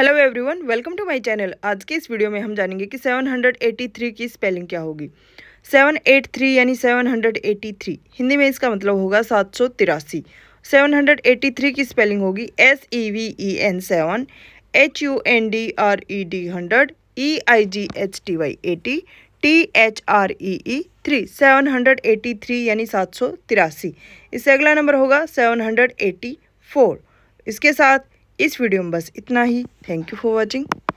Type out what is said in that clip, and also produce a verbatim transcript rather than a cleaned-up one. Hello everyone, welcome to my channel. आज के इस वीडियो में हम जानेंगे कि सात सौ तिरासी की स्पेलिंग क्या होगी। सात सौ तिरासी यानी सात सौ तिरासी हिंदी में इसका मतलब होगा सात सौ तिरासी। सात सौ तिरासी की स्पेलिंग होगी S E V E N seven, H U N D R E D hundred, E I G H T Y eighty, T H R E E three. Seven hundred eighty three यानी सात सौ तिरासी। इससे अगला number होगा seven hundred eighty four. इसके साथ इस वीडियो में बस इतना ही। Thank you for watching.